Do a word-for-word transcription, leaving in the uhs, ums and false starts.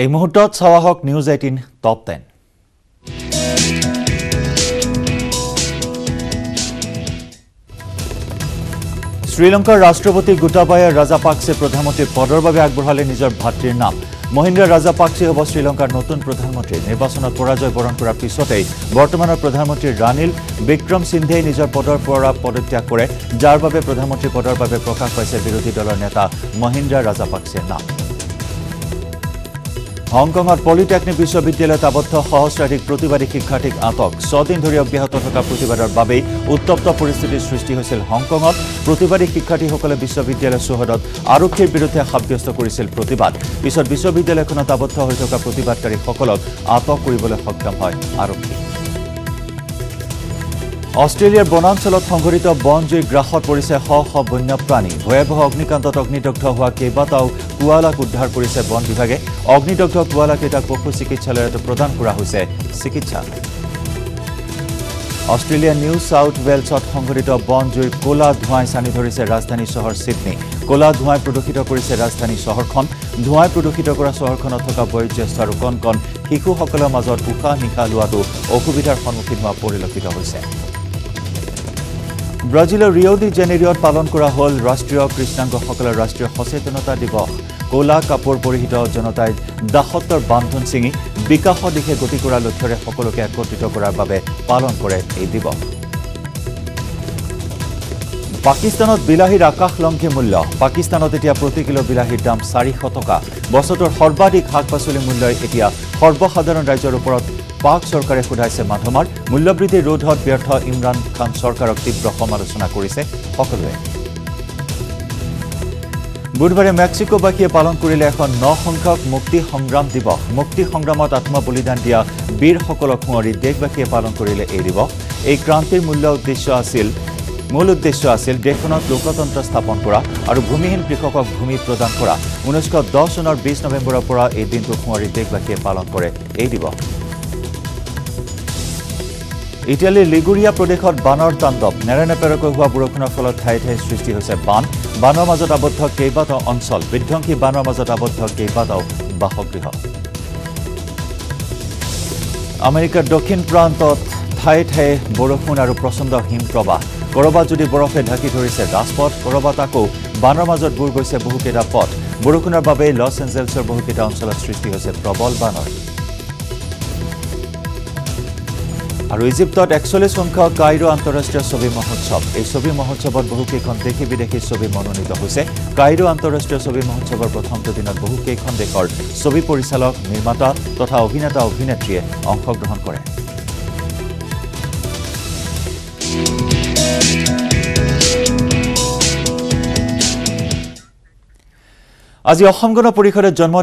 এই মুহূৰ্তত চাৱা হওক নিউজ এইটিন টপ টেন। শ্ৰীলঙ্কাৰ ৰাষ্ট্ৰপতি গোটাবায়া ৰাজপক্ষে প্ৰধানমন্ত্ৰী পদৰ বাবে আগবঢ়ালে নিজৰ ভাতৃৰ নাম। महिंद्र राजपक्षे हब श्रीलंकार नतुन प्रधानमंत्री निर्वाचन पराजय बरण कर पिछते बर्तमान प्रधानमंत्री रानिल विक्रमसिंघे निजर पदर पर पदत्याग करे जार बारे प्रधानमंत्री पदर बारे प्रकाश पाइछे विरोधी दलर नेता महिंद्र राजपक्षेर नाम। हंगकंगत पलिटेक्निक विश्वविद्यालयत आबद्ध सहस्राधिक प्रतिबादी शिक्षार्थीक आटक ছয় দিন ধৰি অব্যাহত থকা প্ৰতিবাদৰ বাবে উত্তপ্ত পৰিস্থিতিৰ সৃষ্টি হৈছিল। হংকঙত প্ৰতিবাদী শিক্ষাৰ্থীসকলে বিশ্ববিদ্যালয় চৌহদত আৰক্ষীৰ বিৰুদ্ধে সাব্যস্ত কৰিছিল প্ৰতিবাদ। পিছত বিশ্ববিদ্যালয়খনত আবদ্ধ হৈ থকা প্ৰতিবাদকাৰীসকলক আটক কৰিবলৈ সক্ষম হয় আৰক্ষী। অস্ট্ৰেলিয়াৰ বনাঞ্চলত সংঘটিত বন জুইৰ গ্ৰাসত পৰিছে শ শ বন্যপ্ৰাণী। ভয়াবহ অগ্নিকাণ্ডত অগ্নিদগ্ধ হোৱা কেইবাটাও কোৱালাক উদ্ধাৰ কৰিছে বন বিভাগে। অগ্নিদগ্ধ কোৱালাকেইটাক পশু চিকিৎসালয়ত প্ৰদান কৰা হৈছে চিকিৎসা। অস্ট্ৰেলিয়া নিউ সাউথ ওয়েলছত সংঘটিত বন জুইৰ ক'লা ধোঁৱাই ছানি ধৰিছে ৰাজধানী চহৰ ছিডনী। ক'লা ধোঁৱাই প্ৰদূষিত কৰিছে ৰাজধানী চহৰখন। ধোঁৱাই প্ৰদূষিত কৰা চহৰখনত থকা বয়োজ্যেষ্ঠ আৰু কণ কণ শিশুসকলৰ মাজত উশাহ নিশাহ লোৱাটো অসুবিধাৰ সন্মুখীন হোৱা পৰিলক্ষিত হৈছে। ব্ৰাজিলৰ ৰিঅ' ডি জেনেৰিঅ'ত পালন কৰা হ'ল ৰাষ্ট্ৰীয় কৃষ্ণাংগসকলৰ ৰাষ্ট্ৰীয় সচেতনতা দিৱস। ক'লা কাপোৰ পৰিহিত জনতাই দাসত্বৰ বান্ধোন ছিঙি বিকাশৰ দিশে গতি কৰা লক্ষ্যৰে সকলোকে একত্ৰিত কৰাৰ বাবে পালন কৰে এই দিৱস। পাকিস্তানত বিলাহীৰ আকাশ লংঘি মূল্য। পাকিস্তানত এতিয়া প্ৰতি কিলো বিলাহীৰ দাম চাৰিশ টকা। বছৰটোৰ সৰ্বাধিক শাক পাচলি মূল্যই এতিয়া সৰ্বসাধাৰণ ৰাইজৰ ওপৰত পাক চৰকাৰে সোধাইছে মাধমাৰ। মূল্যবৃদ্ধি ৰোধত ব্যৰ্থ ইমৰান খান চৰকাৰক তীব্ৰ সমালোচনা কৰিছে সকলোৱে। বুধবাৰে মেক্সিকোবাসীয়ে পালন কৰিলে এখন ন সংখ্যক মুক্তি সংগ্ৰাম দিৱস। মুক্তি সংগ্ৰামত আত্ম বলিদান দিয়া বীৰসকলক সোঁৱৰি দেশবাসীয়ে পালন কৰিলে এই দিৱস। এই ক্ৰান্তিৰ মূল্য উদ্দেশ্য আছিল মূল উদ্দেশ্য আছিল দেশখনত লোকতন্ত্ৰ স্থাপন কৰা আৰু ভূমিহীন কৃষকক ভূমি প্ৰদান কৰা। ঊনৈছশ দহ চনৰ বিছ নৱেম্বৰৰ পৰা এই দিনটো সোঁৱৰি দেশবাসীয়ে পালন কৰে এই দিৱস। ইটালীৰ লিগুৰিয়া প্ৰদেশত বানৰ তাণ্ডৱ। নেৰানেপেৰাকৈ হোৱা বৰষুণৰ ফলত ঠায়ে ঠায়ে সৃষ্টি হৈছে বান। বানৰ মাজত আবদ্ধ কেইবাটাও অঞ্চল। বিধ্বংসী বানৰ মাজত আবদ্ধ কেইবাটাও বাসগৃহ। আমেৰিকাৰ দক্ষিণ প্ৰান্তত ঠায়ে ঠায়ে বৰষুণ আৰু প্ৰচণ্ড হিমপ্ৰবাহ। ক'ৰবাত যদি বৰফে ঢাকি ধৰিছে ৰাজপথ, ক'ৰবাত আকৌ বানৰ মাজত বুৰ গৈছে বহুকেইটা পথ। বৰষুণৰ বাবে লছ এঞ্জেলছৰ বহুকেইটা অঞ্চলত সৃষ্টি হৈছে প্ৰবল বানৰ। আৰু ইজিপ্তত একচল্লিশ সংখ্যক কাইৰো আন্তঃৰাষ্ট্ৰীয় ছবি মহোৎসৱ। এই ছবি মহোৎসৱত বহুকেইখন দেশী বিদেশী ছবি মনোনীত হৈছে। কাইৰো আন্তঃৰাষ্ট্ৰীয় ছবি মহোৎসৱৰ প্ৰথমটো দিনত বহুকেইখন দেশৰ ছবি পৰিচালক, নিৰ্মাতা তথা অভিনেতা অভিনেত্ৰীয়ে অংশগ্ৰহণ কৰে। আজি অসম গণ পৰিষদৰ জন্ম